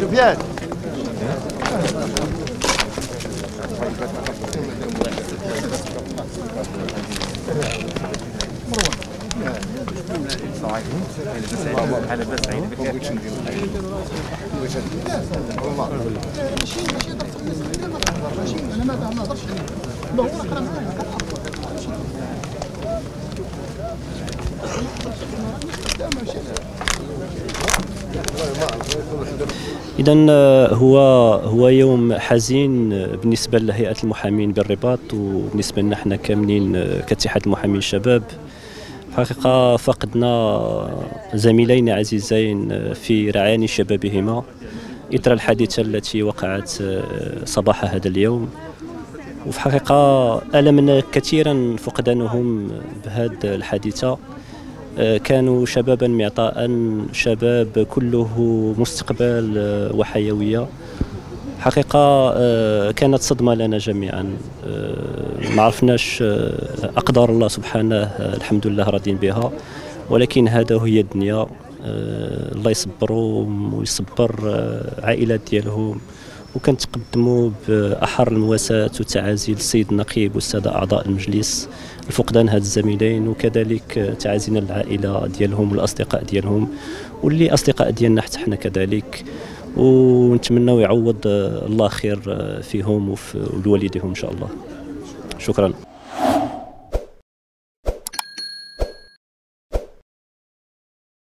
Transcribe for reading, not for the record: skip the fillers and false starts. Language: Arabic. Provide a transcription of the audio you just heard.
جبيان إذن هو يوم حزين بالنسبة لهيئة المحامين بالرباط وبالنسبة لنا حنا كاملين كاتحاد المحامين الشباب. حقيقة فقدنا زميلين عزيزين في رعاني شبابهما إثر الحادثة التي وقعت صباح هذا اليوم، وفي حقيقة ألمنا كثيرا فقدانهم بهذه الحادثة. كانوا شبابا معطاء، شباب كله مستقبل وحيوية. حقيقة كانت صدمة لنا جميعا، ما عرفناش أقدار الله سبحانه، الحمد لله راضين بها، ولكن هذا هي الدنيا. الله يصبرهم ويصبر عائلات ديالهم، وكنتقدموا بأحر المواساة والتعازي للسيد النقيب والسادة أعضاء المجلس الفقدان هاد الزميلين، وكذلك تعازينا للعائلة ديالهم والأصدقاء ديالهم واللي أصدقاء ديالنا حتى حنا كذلك، ونتمناو يعوض الله خير فيهم وفي والديهم إن شاء الله. شكرا.